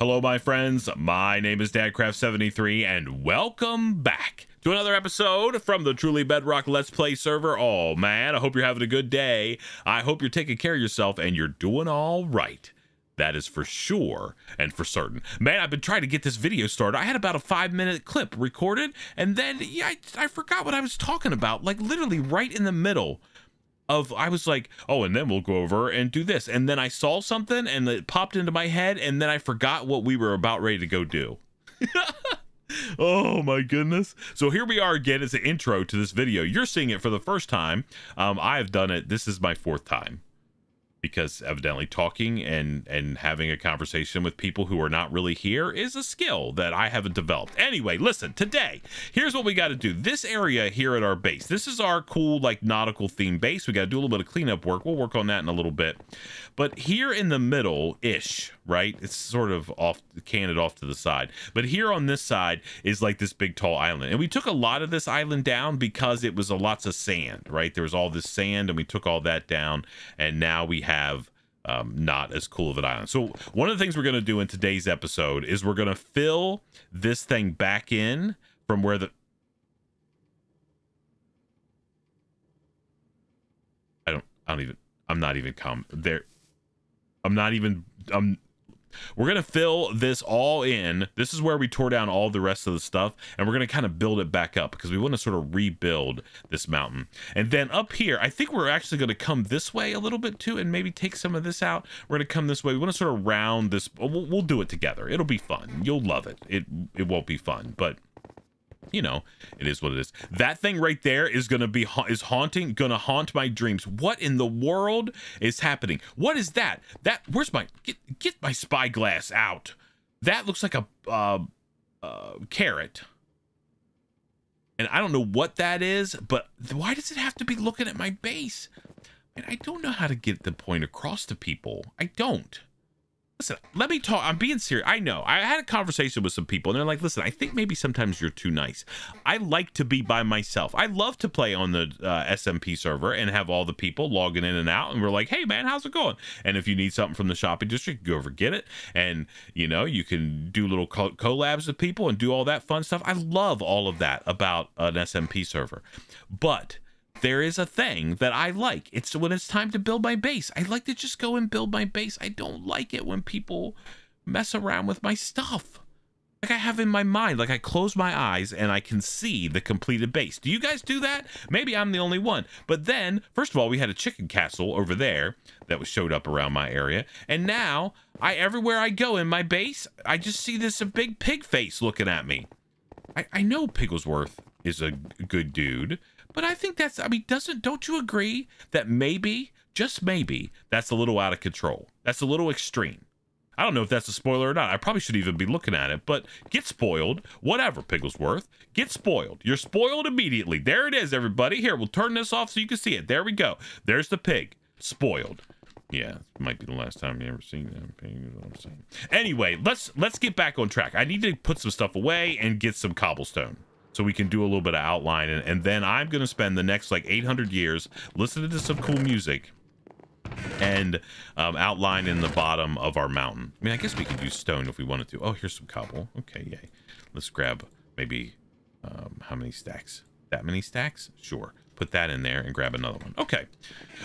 Hello, my friends. My name is DadCraft73, and welcome back to another episode from the Truly Bedrock Let's Play server. Oh, man, I hope you're having a good day. I hope you're taking care of yourself and you're doing all right. That is for sure and for certain. Man, I've been trying to get this video started. I had about a 5-minute clip recorded, and then yeah, I forgot what I was talking about, like literally right in the middle of, I was like, oh, and then we'll go over and do this. And then I saw something and it popped into my head, and then I forgot what we were about ready to go do. Oh my goodness. So here we are again. It's an intro to this video. You're seeing it for the first time. I have done it. This is my 4th time, because evidently talking and having a conversation with people who are not really here is a skill that I haven't developed. Anyway, listen, today, here's what we got to do. This area here at our base, this is our cool, like, nautical themed base. We got to do a little bit of cleanup work. We'll work on that in a little bit. But here in the middle-ish, right? It's sort of off, canted off to the side. But here on this side is like this big tall island. And we took a lot of this island down because it was lots of sand, right? There was all this sand and we took all that down. And now we have not as cool of an island. So one of the things we're going to do in today's episode is we're going to fill this thing back in from where the we're going to fill this all in. This is where we tore down all the rest of the stuff, and we're going to kind of build it back up because we want to sort of rebuild this mountain. And then up here, I think we're actually going to come this way a little bit too and maybe take some of this out. We're going to come this way. We want to sort of round this. We'll do it together. It'll be fun. You'll love it. It won't be fun, but you know, it is what it is. That thing right there is going to be gonna haunt my dreams. What in the world is happening? What is that? Where's my get my spyglass out? That looks like a carrot, and I don't know what that is. But why does it have to be looking at my base? And I don't know how to get the point across to people. I don't. Listen, let me talk. I'm being serious. I know. I had a conversation with some people and they're like, listen, I think maybe sometimes you're too nice. I like to be by myself. I love to play on the SMP server and have all the people logging in and out. And we're like, hey, man, how's it going? And if you need something from the shopping district, go over, get it. And, you know, you can do little collabs with people and do all that fun stuff. I love all of that about an SMP server. But there is a thing that I like. It's when it's time to build my base. I like to just go and build my base. I don't like it when people mess around with my stuff. Like I have in my mind, like I close my eyes and I can see the completed base. Do you guys do that? Maybe I'm the only one. But then, first of all, we had a chicken castle over there that was showed up around my area. And now, everywhere I go in my base, I just see this big pig face looking at me. I know Pigglesworth is a good dude. But I think that's, I mean, don't you agree that maybe, just maybe, that's a little out of control? That's a little extreme. I don't know if that's a spoiler or not. I probably shouldn't even be looking at it, but get spoiled. Whatever, Pigglesworth. Get spoiled. You're spoiled immediately. There it is, everybody. Here, we'll turn this off so you can see it. There we go. There's the pig. Spoiled. Yeah, it might be the last time you ever seen that pig, is what I'm saying. Anyway, let's get back on track. I need to put some stuff away and get some cobblestone, so we can do a little bit of outline, and then I'm going to spend the next like 800 years listening to some cool music and outline in the bottom of our mountain. I mean, I guess we could use stone if we wanted to. Oh, here's some cobble. Okay, yay. Let's grab maybe how many stacks? That many stacks? Sure. Put that in there and grab another one. Okay.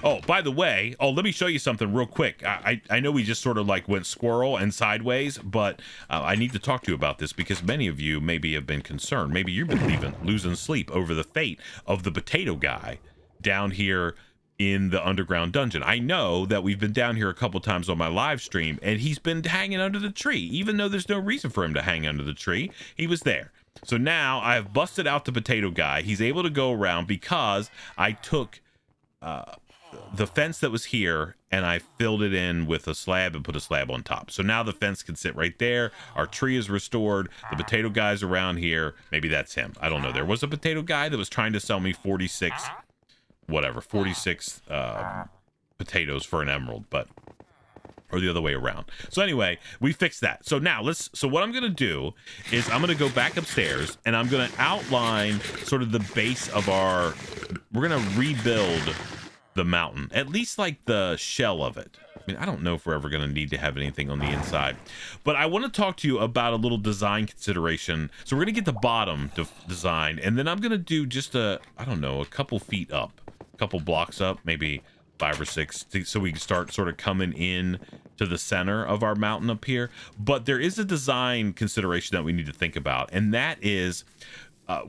Oh, by the way, let me show you something real quick. I know we just sort of like went squirrel and sideways, but I need to talk to you about this because many of you maybe have been concerned. Maybe you've been losing sleep over the fate of the potato guy down here in the underground dungeon. I know that we've been down here a couple times on my live stream, and he's been hanging under the tree. Even though there's no reason for him to hang under the tree, he was there. So now I have busted out the potato guy. He's able to go around because I took the fence that was here and I filled it in with a slab and put a slab on top. So now the fence can sit right there. Our tree is restored. The potato guy's around here. Maybe that's him. I don't know. There was a potato guy that was trying to sell me 46 potatoes for an emerald, but or the other way around. So anyway, we fixed that. So now so what I'm going to do is I'm going to go back upstairs and I'm going to outline sort of the base of we're going to rebuild the mountain, at least like the shell of it. mean, I don't know if we're ever going to need to have anything on the inside, but I want to talk to you about a little design consideration. So we're going to get the bottom design, and then I'm going to do just a, I don't know, a couple feet up, a couple blocks up, maybe 5 or 6, so we can start sort of coming in to the center of our mountain up here. But there is a design consideration that we need to think about, and that is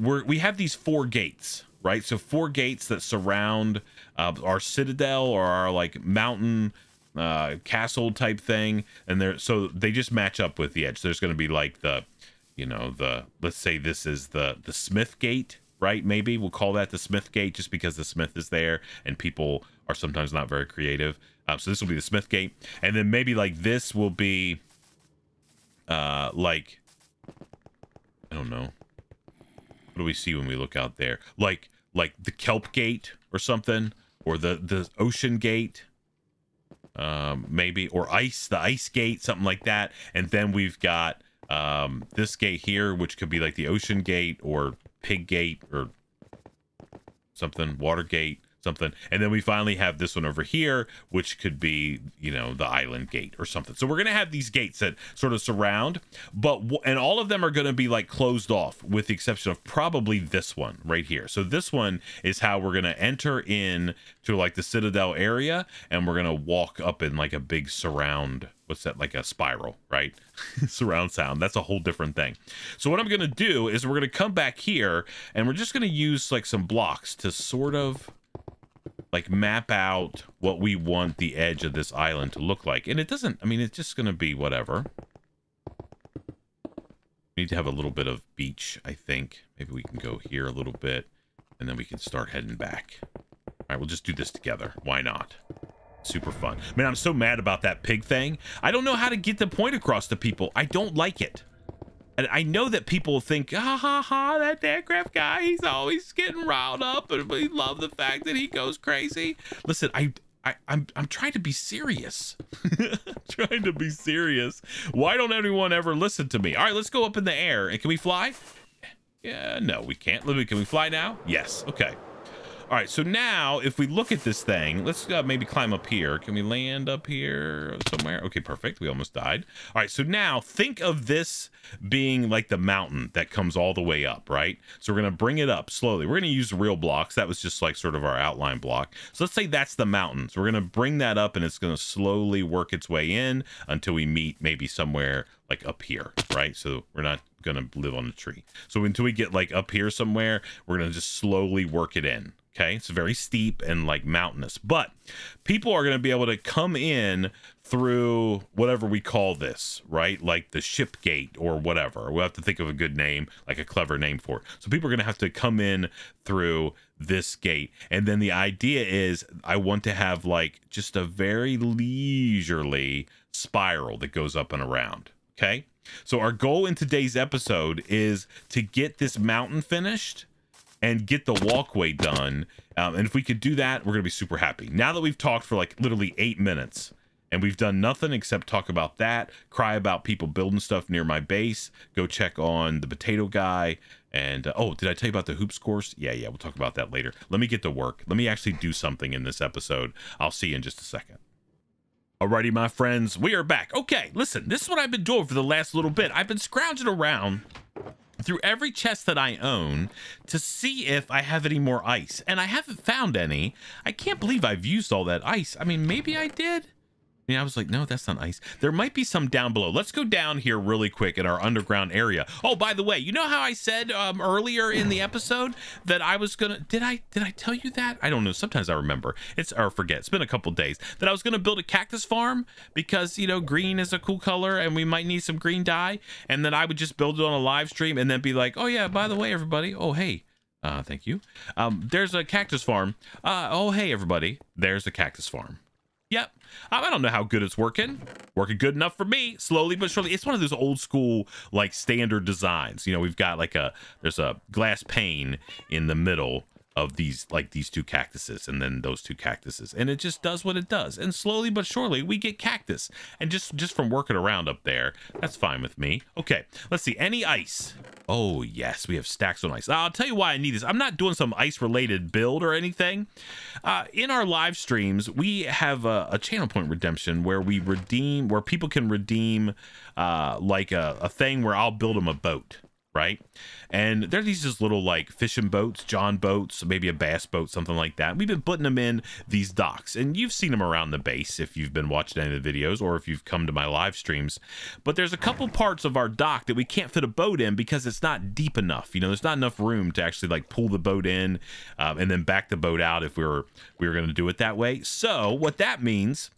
we have these 4 gates, right? So 4 gates that surround our citadel or our like mountain castle type thing, and they're, so they just match up with the edge. So there's going to be like the, you know, the, let's say this is the Smith gate, right? Maybe we'll call that the Smith gate just because the Smith is there and people are sometimes not very creative. So this will be the Smith gate, and then maybe like this will be like, I don't know, what do we see when we look out there, like the kelp gate or something, or the ocean gate, maybe, or the ice gate, something like that. And then we've got this gate here, which could be like the ocean gate or pig gate or something, water gate, something. And then we finally have this one over here, which could be, you know, the island gate or something. So we're going to have these gates that sort of surround, but and all of them are going to be like closed off with the exception of probably this one right here. So this one is how we're going to enter in to like the citadel area, and we're going to walk up in like a big surround, what's that, like a spiral, right? Surround sound, that's a whole different thing. So what I'm going to do is we're going to come back here, and we're just going to use like some blocks to sort of like map out what we want the edge of this island to look like. And it doesn't, I mean, it's just going to be whatever. We need to have a little bit of beach, I think. Maybe we can go here a little bit, and then we can start heading back. All right, we'll just do this together. Why not? Super fun. Man, I'm so mad about that pig thing. I don't know how to get the point across to people. I don't like it. And I know that people think, ha ha ha, that DadCraft guy, he's always getting riled up, and we love the fact that he goes crazy. Listen, I'm trying to be serious. Trying to be serious. Why don't anyone ever listen to me? All right, let's go up in the air. And can we fly? Yeah, no, we can't. Can we fly now? Yes. Okay. All right, so now if we look at this thing, let's maybe climb up here. Can we land up here somewhere? Okay, perfect. We almost died. All right, so now think of this being like the mountain that comes all the way up, right? So we're going to bring it up slowly. We're going to use real blocks. That was just like sort of our outline block. So let's say that's the mountain. So we're going to bring that up, and it's going to slowly work its way in until we meet maybe somewhere like up here, right? So we're not going to live on a tree. So until we get like up here somewhere, we're going to just slowly work it in. Okay, it's very steep and like mountainous, but people are going to be able to come in through whatever we call this, right? Like the ship gate or whatever. We'll have to think of a good name, like a clever name for it. So people are going to have to come in through this gate. And then the idea is I want to have like just a very leisurely spiral that goes up and around. Okay, so our goal in today's episode is to get this mountain finished and get the walkway done. And if we could do that, we're going to be super happy. Now that we've talked for like literally 8 minutes and we've done nothing except talk about that, cry about people building stuff near my base, go check on the potato guy. And oh, did I tell you about the hoops course? Yeah, we'll talk about that later. Let me get to work. Let me actually do something in this episode. I'll see you in just a second. Alrighty, my friends, we are back. Okay, listen, this is what I've been doing for the last little bit. I've been scrounging around through every chest that I own to see if I have any more ice, and I haven't found any. I can't believe I've used all that ice. I mean, maybe I did. Yeah, I was like, no, that's not ice. There might be some down below. Let's go down here really quick in our underground area. Oh, by the way, you know how I said earlier in the episode that I was gonna, did I tell you that? I don't know, sometimes I remember, or forget, it's been a couple days, that I was gonna build a cactus farm because, you know, green is a cool color and we might need some green dye, and then I would just build it on a live stream and then be like, oh yeah, by the way, everybody, oh hey, thank you. There's a cactus farm. Oh hey, everybody, there's a cactus farm. Yep. I don't know how good it's working. Working good enough for me. Slowly but surely. It's one of those old school, like, standard designs. You know, we've got like there's a glass pane in the middle of these, like these 2 cactuses, and then those 2 cactuses. And it just does what it does. And slowly but surely we get cactus. And just from working around up there, that's fine with me. Okay. Let's see. Any ice? Oh, yes, we have stacks on ice. I'll tell you why I need this. I'm not doing some ice-related build or anything. In our live streams, we have a channel point redemption where we redeem, where people can redeem like a thing where I'll build them a boat, right? And there are these just little like fishing boats, john boats, maybe a bass boat, something like that. We've been putting them in these docks, and you've seen them around the base if you've been watching any of the videos or if you've come to my live streams. But there's a couple parts of our dock that we can't fit a boat in because it's not deep enough. You know, there's not enough room to actually like pull the boat in and then back the boat out if we were going to do it that way. So what that means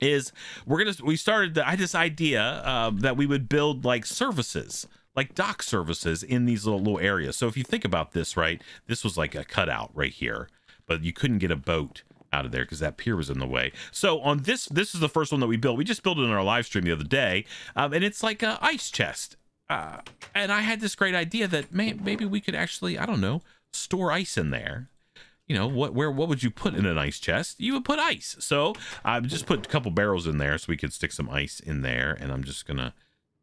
is I had this idea that we would build like services, like dock services in these little areas. So if you think about this, right, this was like a cutout right here, but you couldn't get a boat out of there because that pier was in the way. So on this is the first one that we built. We just built it in our live stream the other day, and it's like an ice chest. And I had this great idea that maybe we could actually, I don't know, store ice in there. You know, what would you put in an ice chest? You would put ice. So I just put a couple barrels in there so we could stick some ice in there, and I'm just gonna,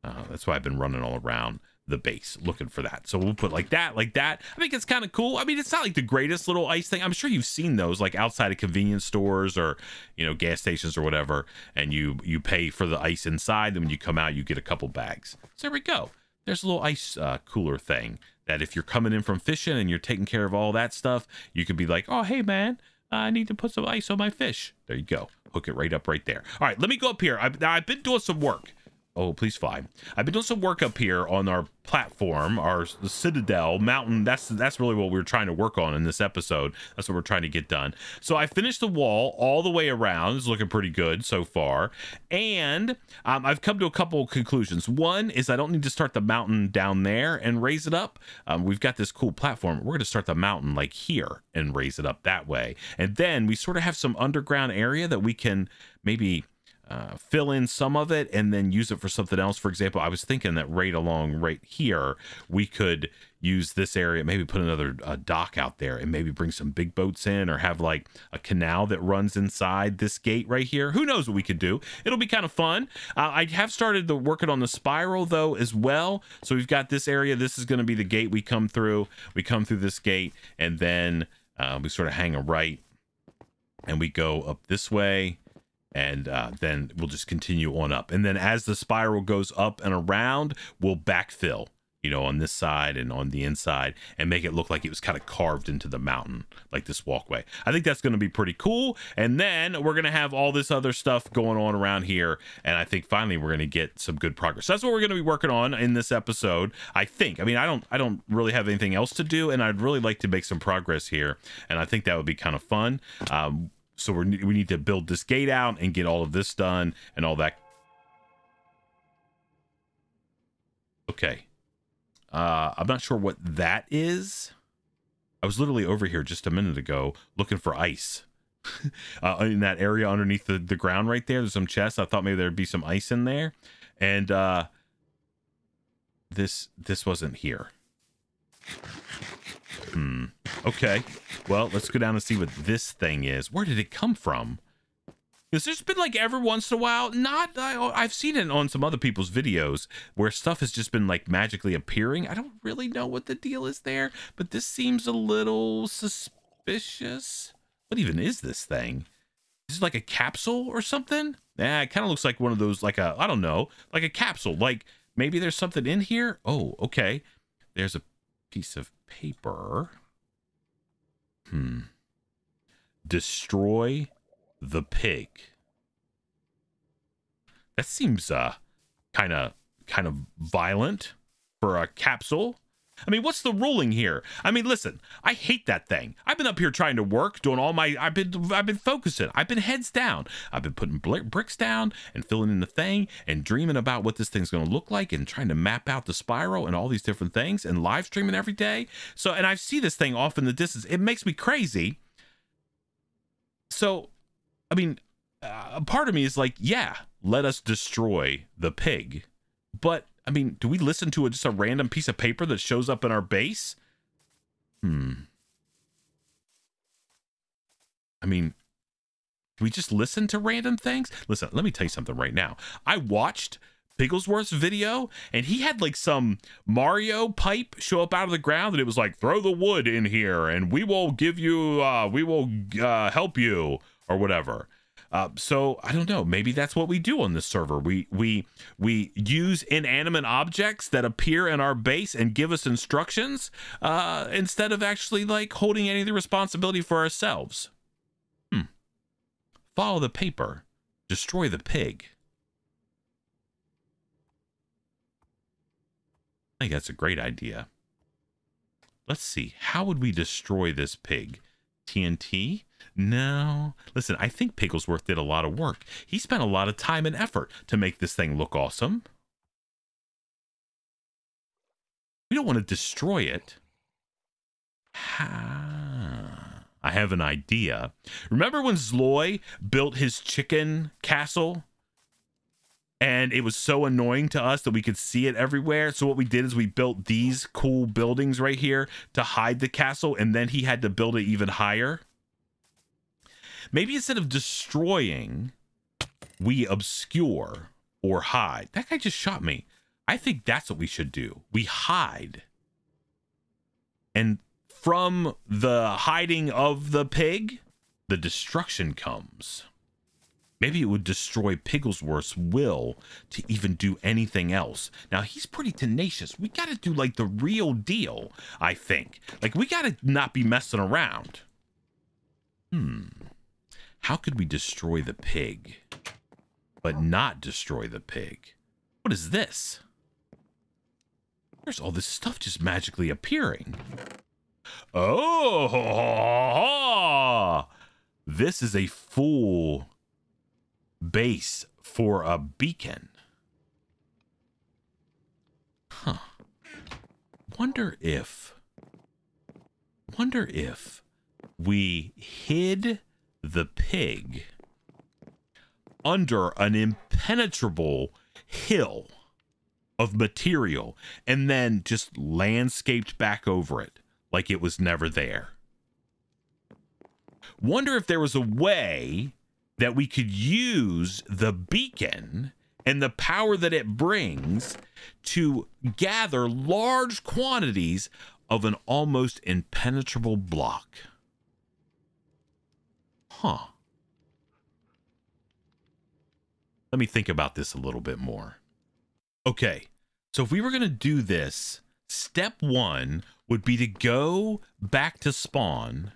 that's why I've been running all around the base looking for that. So we'll put like that. I think it's kind of cool. I mean, it's not like the greatest little ice thing. I'm sure you've seen those like outside of convenience stores or, you know, gas stations or whatever, and you pay for the ice inside. Then when you come out, you get a couple bags. So there we go. There's a little ice cooler thing that if you're coming in from fishing and you're taking care of all that stuff, you could be like, oh, hey, man, I need to put some ice on my fish. There you go. Hook it right up right there. All right, let me go up here. I've been doing some work. Oh, please fly. I've been doing some work up here on our platform, our Citadel Mountain. That's really what we were trying to work on in this episode. That's what we're trying to get done. So I finished the wall all the way around. It's looking pretty good so far. And I've come to a couple conclusions. One is I don't need to start the mountain down there and raise it up. We've got this cool platform. We're going to start the mountain like here and raise it up that way. And then we sort of have some underground area that we can maybe fill in some of it and then use it for something else. For example, I was thinking that right along right here, we could use this area, maybe put another dock out there and maybe bring some big boats in, or have like a canal that runs inside this gate right here. Who knows what we could do? It'll be kind of fun. I have started working on the spiral though as well. So we've got this area. This is going to be the gate we come through. We come through this gate, and then we sort of hang a right and we go up this way. And then we'll just continue on up. And then as the spiral goes up and around, we'll backfill, you know, on this side and on the inside, and make it look like it was kind of carved into the mountain, like this walkway. I think that's going to be pretty cool. And then we're going to have all this other stuff going on around here. And I think finally we're going to get some good progress. That's what we're going to be working on in this episode, I think. I mean, I don't really have anything else to do, and I'd really like to make some progress here. And I think that would be kind of fun. So we need to build this gate out and get all of this done and all that. Okay. I'm not sure what that is. I was literally over here just a minute ago looking for ice. In that area underneath the ground right there, there's some chests. I thought maybe there'd be some ice in there. And this wasn't here. Okay, well, let's go down and see what this thing is. Where did it come from? Because there's been like every once in a while, I've seen it on some other people's videos where stuff has just been like magically appearing. I don't really know what the deal is there, but this seems a little suspicious. What even is this thing? Is it like a capsule or something? Nah, it kind of looks like one of those, like a, I don't know, like a capsule. Like maybe there's something in here. Oh, okay. There's a piece of paper. Destroy the pig. That seems kind of violent for a capsule. I mean, what's the ruling here? I mean, listen, I hate that thing. I've been up here trying to work, doing all my, I've been focusing. I've been heads down. I've been putting bricks down and filling in the thing and dreaming about what this thing's going to look like and trying to map out the spiral and all these different things and live streaming every day. So, and I see this thing off in the distance. It makes me crazy. So, I mean, a part of me is like, yeah, let us destroy the pig. But I mean, do we listen to just a random piece of paper that shows up in our base? I mean, do we just listen to random things? Listen, let me tell you something right now. I watched Pigglesworth's video, and he had like some Mario pipe show up out of the ground, and it was like, throw the wood in here and we will give you help you or whatever. So I don't know, maybe that's what we do on this server. We use inanimate objects that appear in our base and give us instructions instead of actually like holding any of the responsibility for ourselves. Follow the paper, destroy the pig. I think that's a great idea. Let's see, how would we destroy this pig? TNT? No. Listen, I think Pigglesworth did a lot of work. He spent a lot of time and effort to make this thing look awesome. We don't want to destroy it. I have an idea. Remember when Zloy built his chicken castle? And it was so annoying to us that we could see it everywhere. So what we did is we built these cool buildings right here to hide the castle. And then he had to build it even higher. Maybe instead of destroying, we obscure or hide. That guy just shot me. I think that's what we should do. We hide. And from the hiding of the pig, the destruction comes. Maybe it would destroy Pigglesworth's will to even do anything else. Now, he's pretty tenacious. We got to do like the real deal, I think. Like, we got to not be messing around. How could we destroy the pig, but not destroy the pig? What is this? There's all this stuff just magically appearing. Oh, this is a full base for a beacon. Wonder if we hid the pig under an impenetrable hill of material and then just landscaped back over it like it was never there. Wonder if there was a way that we could use the beacon and the power that it brings to gather large quantities of an almost impenetrable block. Let me think about this a little bit more. Okay, so if we were going to do this, step one would be to go back to spawn,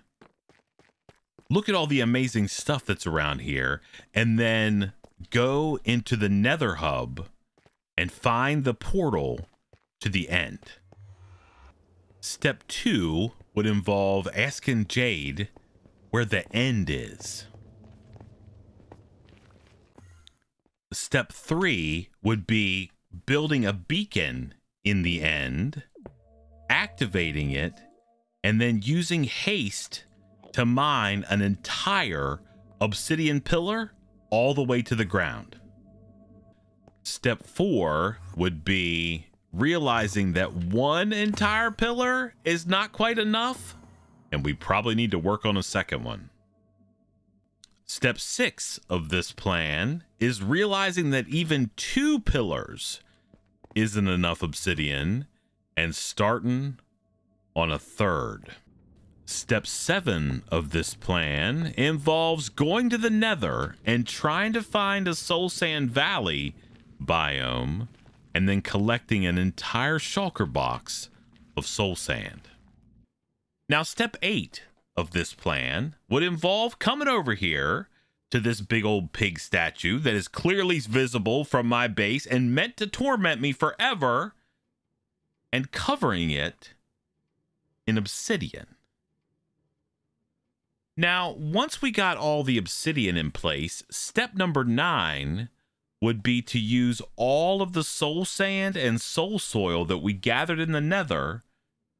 look at all the amazing stuff that's around here, and then go into the Nether Hub and find the portal to the end. Step two would involve asking Jade where the end is. Step three would be building a beacon in the end, activating it, and then using haste to mine an entire obsidian pillar all the way to the ground. Step four would be realizing that one entire pillar is not quite enough, and we probably need to work on a second one. Step six of this plan is realizing that even two pillars isn't enough obsidian and starting on a third. Step 7 of this plan involves going to the Nether and trying to find a Soul Sand Valley biome and then collecting an entire shulker box of soul sand. Now, step 8 of this plan would involve coming over here to this big old pig statue that is clearly visible from my base and meant to torment me forever, and covering it in obsidian. Now, once we got all the obsidian in place, step number 9 would be to use all of the soul sand and soul soil that we gathered in the Nether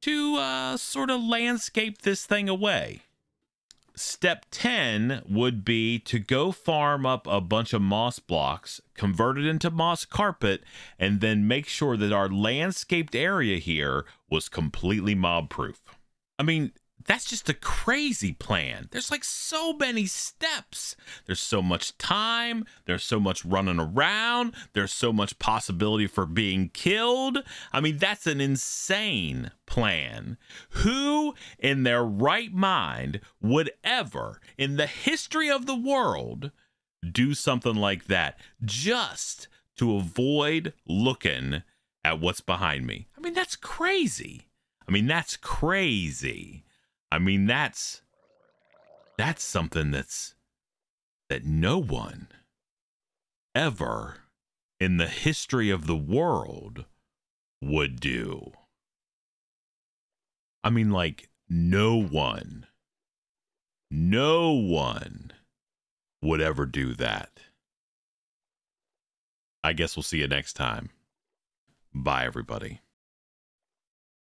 to sort of landscape this thing away. Step 10 would be to go farm up a bunch of moss blocks, convert it into moss carpet, and then make sure that our landscaped area here was completely mob-proof. I mean, That's just a crazy plan. There's like so many steps. There's so much time. There's so much running around. There's so much possibility for being killed. I mean, that's an insane plan. Who in their right mind would ever in the history of the world do something like that just to avoid looking at what's behind me? I mean, that's crazy. I mean, that's crazy. I mean, that's something that no one ever in the history of the world would do. I mean, like, no one would ever do that. I guess we'll see you next time. Bye, everybody.